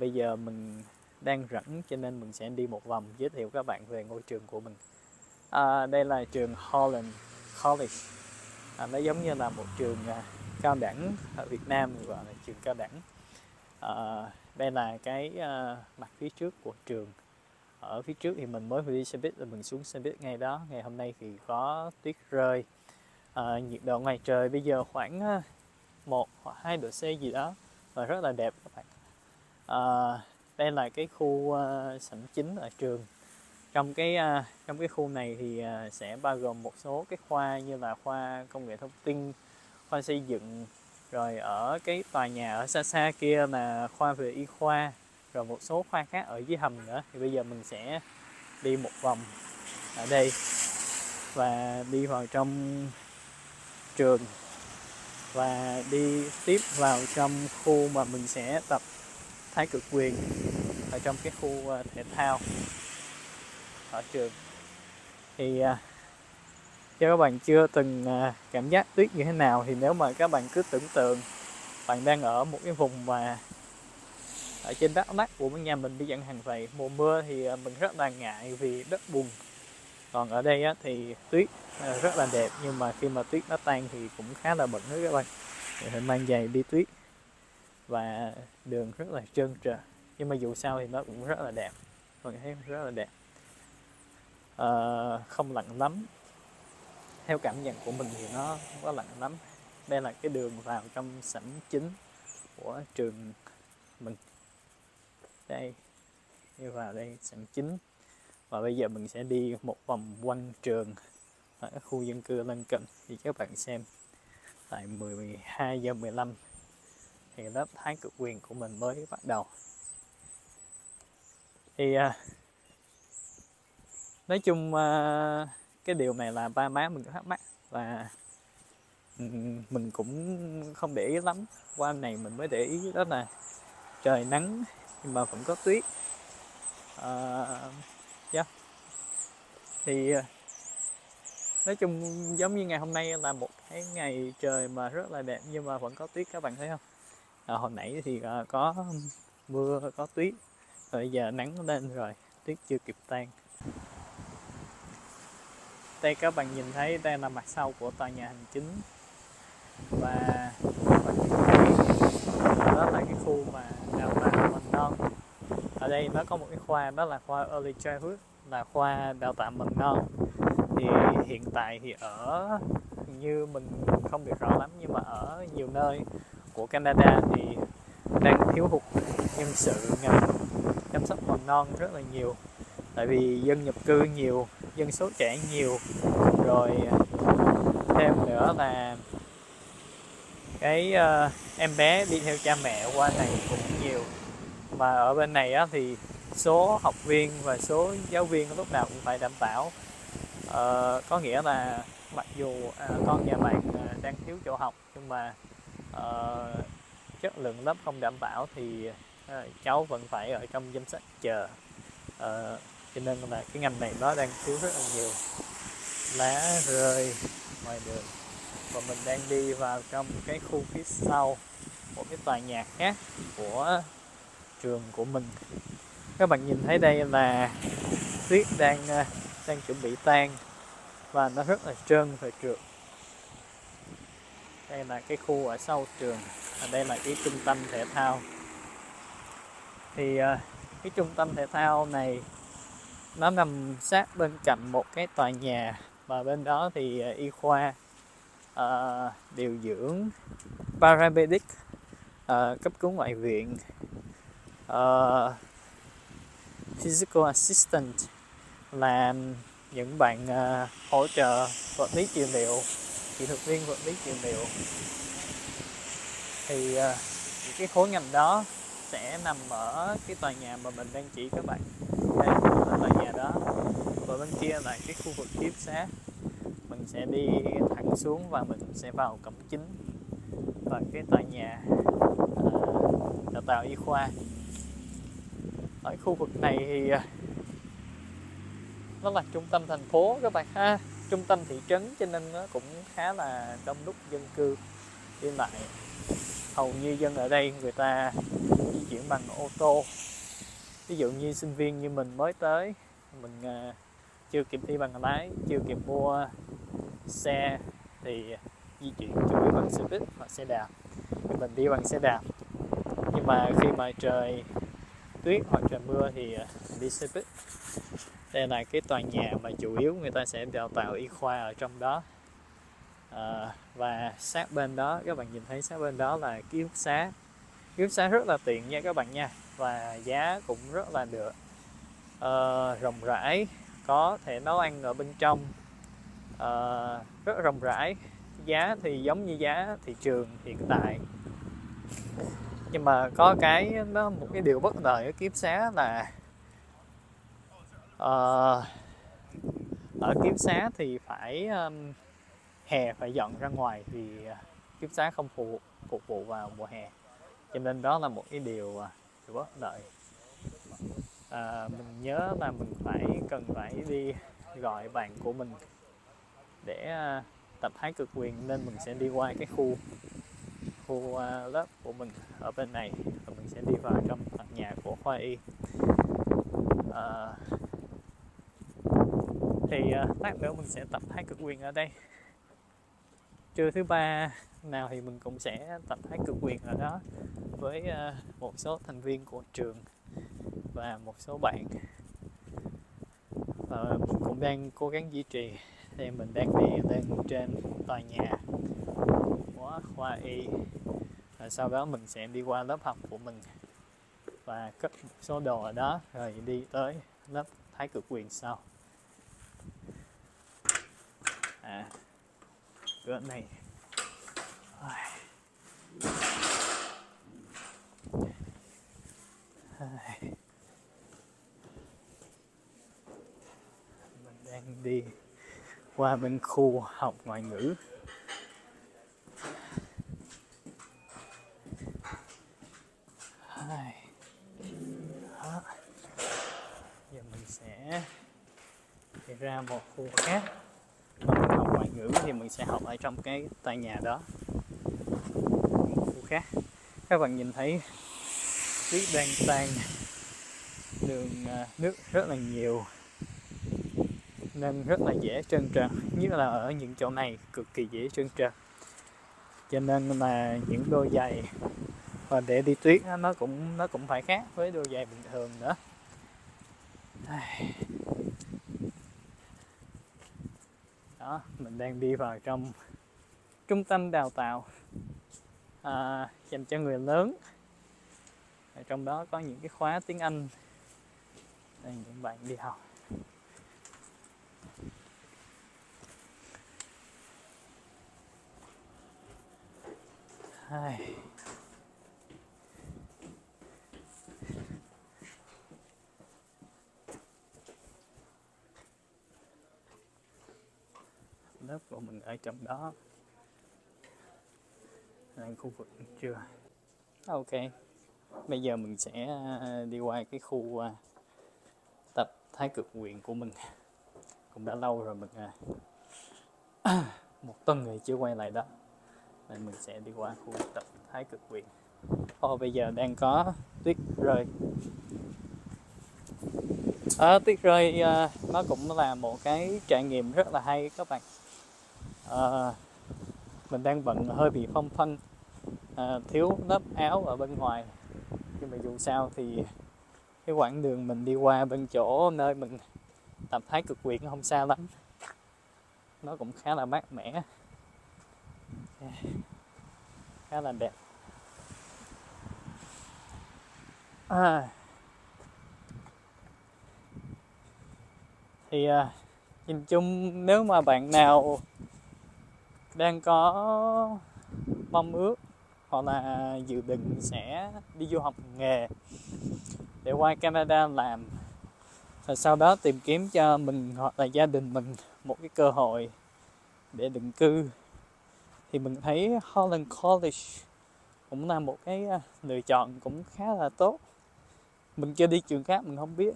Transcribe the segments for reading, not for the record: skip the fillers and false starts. bây giờ mình đang rảnh cho nên mình sẽ đi một vòng giới thiệu các bạn về ngôi trường của mình. Đây là trường Holland College. Nó giống như là một trường cao đẳng ở Việt Nam, gọi là trường cao đẳng. Đây là cái mặt phía trước của trường. Ở phía trước thì mình mới đi xe buýt, mình xuống xe buýt ngay đó. Ngày hôm nay thì có tuyết rơi. Nhiệt độ ngoài trời bây giờ khoảng 1 hoặc 2 độ C gì đó, và rất là đẹp các bạn. Đây là cái khu sảnh chính ở trường. Trong cái khu này thì sẽ bao gồm một số cái khoa như là khoa công nghệ thông tin, khoa xây dựng, rồi ở cái tòa nhà ở xa xa kia là khoa về y khoa, rồi một số khoa khác ở dưới hầm nữa. Thì bây giờ mình sẽ đi một vòng ở đây và đi vào trong trường và đi tiếp vào trong khu mà mình sẽ tập thái cực quyền ở trong cái khu thể thao ở trường. Thì cho các bạn chưa từng cảm giác tuyết như thế nào, thì nếu mà các bạn cứ tưởng tượng bạn đang ở một cái vùng mà ở trên Đắk Lắk của nhà mình đi chẳng hạn vậy, mùa mưa thì mình rất là ngại vì đất bùn. Còn ở đây á, thì tuyết rất là đẹp, nhưng mà khi mà tuyết nó tan thì cũng khá là bẩn đấy các bạn. Phải mang giày đi tuyết và đường rất là trơn trượt, nhưng mà dù sao thì nó cũng rất là đẹp, mình thấy rất là đẹp. Không lạnh lắm, theo cảm nhận của mình thì nó không có lạnh lắm. Đây là cái đường vào trong sảnh chính của trường mình. Đây, đi vào đây sảnh chính. Và bây giờ mình sẽ đi một vòng quanh trường ở khu dân cư lân cận thì các bạn xem. Tại 12:15 thì lớp thái cực quyền của mình mới bắt đầu. Thì nói chung cái điều này là ba má mình thắc mắc và mình cũng không để ý lắm. Qua này mình mới để ý đó là trời nắng nhưng mà vẫn có tuyết. Thì nói chung giống như ngày hôm nay là một cái ngày trời mà rất là đẹp nhưng mà vẫn có tuyết, các bạn thấy không? Hồi nãy thì có mưa, có tuyết, rồi giờ nắng lên rồi, tuyết chưa kịp tan. Đây các bạn nhìn thấy đây là mặt sau của tòa nhà hành chính, và đó là cái khu mà đào tạo mầm non. Ở đây nó có một cái khoa, đó là khoa Early Childhood, là khoa đào tạo mầm non. Thì hiện tại thì ở, như mình không biết rõ lắm, nhưng mà ở nhiều nơi của Canada thì đang thiếu hụt nhân sự ngành chăm sóc mầm non rất là nhiều. Tại vì dân nhập cư nhiều, dân số trẻ nhiều, rồi thêm nữa là cái em bé đi theo cha mẹ qua này cũng nhiều. Mà ở bên này á, thì số học viên và số giáo viên lúc nào cũng phải đảm bảo. Có nghĩa là mặc dù con nhà bạn đang thiếu chỗ học, nhưng mà chất lượng lớp không đảm bảo thì cháu vẫn phải ở trong danh sách chờ. Cho nên là cái ngành này nó đang thiếu rất là nhiều. Lá rơi ngoài đường. Và mình đang đi vào trong cái khu phía sau của cái tòa nhà khác của trường của mình. Các bạn nhìn thấy đây là tuyết đang chuẩn bị tan và nó rất là trơn và trượt. Đây là cái khu ở sau trường, và đây là cái trung tâm thể thao. Thì cái trung tâm thể thao này nó nằm sát bên cạnh một cái tòa nhà, và bên đó thì y khoa, điều dưỡng, Paramedic, cấp cứu ngoại viện, Physical Assistant là những bạn hỗ trợ vật lý trị liệu, kỹ thuật viên vật lý trị liệu. Thì cái khối ngành đó sẽ nằm ở cái tòa nhà mà mình đang chỉ các bạn. Đây là tòa nhà đó, và bên kia là cái khu vực tiếp xác. Mình sẽ đi thẳng xuống và mình sẽ vào cổng chính và cái tòa nhà đào tạo y khoa. Ở khu vực này thì nó là trung tâm thành phố các bạn ha, trung tâm thị trấn, cho nên nó cũng khá là đông đúc dân cư đi lại. Hầu như dân ở đây người ta chuyển bằng ô tô. Ví dụ như sinh viên như mình mới tới, mình chưa kịp thi bằng lái, chưa kịp mua xe thì di chuyển chủ yếu bằng xe buýt hoặc xe đạp. Thì mình đi bằng xe đạp. Nhưng mà khi mà trời tuyết hoặc trời mưa thì đi xe buýt. Đây là cái tòa nhà mà chủ yếu người ta sẽ đào tạo y khoa ở trong đó. Và sát bên đó, các bạn nhìn thấy sát bên đó là ký túc xá. Ký túc xá rất là tiện nha các bạn nha. Và giá cũng rất là được, rộng rãi, có thể nấu ăn ở bên trong, rất rộng rãi. Giá thì giống như giá thị trường hiện tại. Nhưng mà có cái nó một cái điều bất lợi ở ký túc xá là ở ký túc xá thì phải hè phải dọn ra ngoài vì ký túc xá không phục vụ vào mùa hè, cho nên đó là một cái điều bất lợi. Mình nhớ là mình cần phải đi gọi bạn của mình để tập thái cực quyền, nên mình sẽ đi qua cái khu lớp của mình ở bên này và mình sẽ đi vào trong tòa nhà của khoa y. Lát nữa mình sẽ tập thái cực quyền ở đây. Trưa thứ ba nào thì mình cũng sẽ tập thái cực quyền ở đó với một số thành viên của trường và một số bạn. Mình cũng đang cố gắng duy trì. Thì mình đang đi lên trên tòa nhà của khoa y. Rồi sau đó mình sẽ đi qua lớp học của mình và cất một số đồ ở đó rồi đi tới lớp thái cực quyền sau. Cửa này. Mình đang đi qua bên khu học ngoại ngữ. Đó. Giờ mình sẽ đi ra một khu khác. Học ngoại ngữ thì mình sẽ học ở trong cái tòa nhà đó. Một khu khác. Các bạn nhìn thấy tuyết đang tan, đường nước rất là nhiều nên rất là dễ trơn trượt, nhất là ở những chỗ này cực kỳ dễ trơn trượt, cho nên là những đôi giày và để đi tuyết nó cũng phải khác với đôi giày bình thường nữa. Đó, mình đang đi vào trong trung tâm đào tạo dành cho người lớn. Ở trong đó có những cái khóa tiếng Anh. Đây, những bạn đi học. Lớp của mình ở trong đó. Đây, khu vực trưa. Ok. Bây giờ mình sẽ đi qua cái khu tập thái cực quyền của mình. Cũng đã lâu rồi, mình một tuần rồi chưa quay lại đó. Nên mình sẽ đi qua khu tập thái cực quyền. Bây giờ đang có tuyết rơi. Tuyết rơi nó cũng là một cái trải nghiệm rất là hay các bạn. Mình đang bận hơi bị phong phanh, thiếu lớp áo ở bên ngoài. Nhưng mà dù sao thì cái quãng đường mình đi qua bên chỗ nơi mình tập thái cực quyền không xa lắm. Nó cũng khá là mát mẻ, khá là đẹp. Nhìn chung nếu mà bạn nào đang có mong ước hoặc là dự định sẽ đi du học nghề để qua Canada làm, rồi sau đó tìm kiếm cho mình hoặc là gia đình mình một cái cơ hội để định cư, thì mình thấy Holland College cũng là một cái lựa chọn cũng khá là tốt. Mình chưa đi trường khác mình không biết,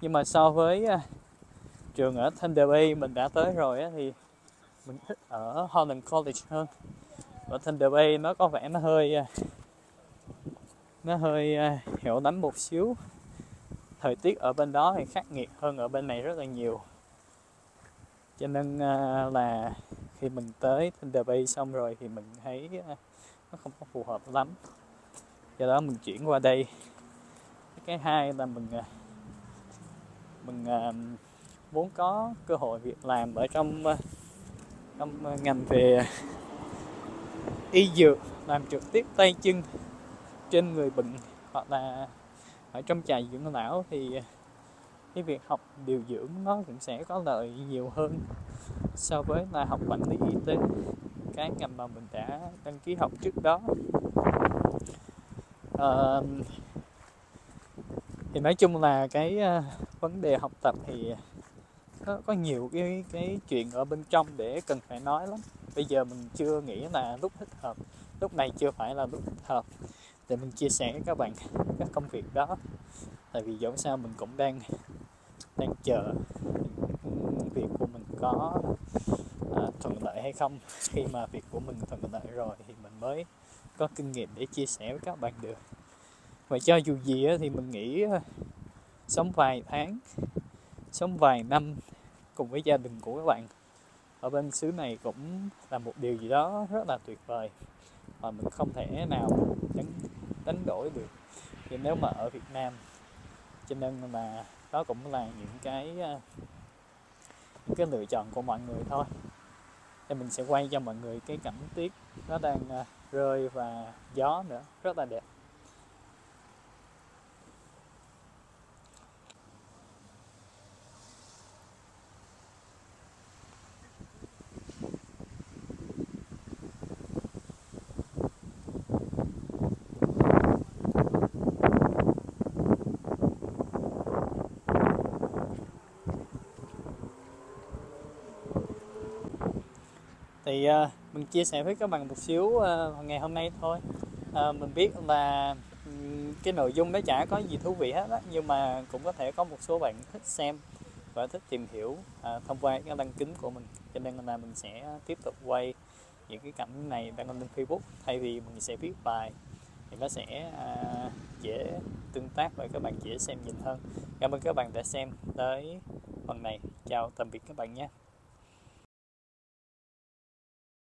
nhưng mà so với trường ở Thunder Bay mình đã tới rồi thì mình thích ở Holland College hơn. Ở Thunder Bay nó có vẻ nó hơi nó hơi hiểu lắm một xíu. Thời tiết ở bên đó thì khắc nghiệt hơn ở bên này rất là nhiều. Cho nên là khi mình tới Thunder Bay xong rồi thì mình thấy nó không có phù hợp lắm. Do đó mình chuyển qua đây. Cái hai là mình muốn có cơ hội việc làm ở trong ngành về y dược, làm trực tiếp tay chân trên người bệnh hoặc là ở trong trại dưỡng lão, thì cái việc học điều dưỡng nó cũng sẽ có lợi nhiều hơn so với là học quản lý y tế, cái ngành mà mình đã đăng ký học trước đó. Thì nói chung là cái vấn đề học tập thì nó có nhiều cái chuyện ở bên trong để cần phải nói lắm. Bây giờ mình chưa nghĩ là lúc thích hợp, lúc này chưa phải là lúc thích hợp để mình chia sẻ với các bạn các công việc đó. Tại vì dẫu sao mình cũng đang chờ việc của mình có thuận lợi hay không. Khi mà việc của mình thuận lợi rồi thì mình mới có kinh nghiệm để chia sẻ với các bạn được. Và cho dù gì thì mình nghĩ sống vài tháng, sống vài năm cùng với gia đình của các bạn ở bên xứ này cũng là một điều gì đó rất là tuyệt vời mà mình không thể nào đánh đổi được thì nếu mà ở Việt Nam. Cho nên là đó cũng là những cái lựa chọn của mọi người thôi. Thì mình sẽ quay cho mọi người cái cảnh tiết nó đang rơi và gió nữa, rất là đẹp. Thì mình chia sẻ với các bạn một xíu ngày hôm nay thôi. Mình biết là cái nội dung nó chả có gì thú vị hết á, nhưng mà cũng có thể có một số bạn thích xem và thích tìm hiểu thông qua cái lăng kính của mình. Cho nên là mình sẽ tiếp tục quay những cái cảnh này đăng lên Facebook thay vì mình sẽ viết bài, thì nó sẽ dễ tương tác và các bạn dễ xem nhìn hơn. Cảm ơn các bạn đã xem tới phần này. Chào tạm biệt các bạn nhé.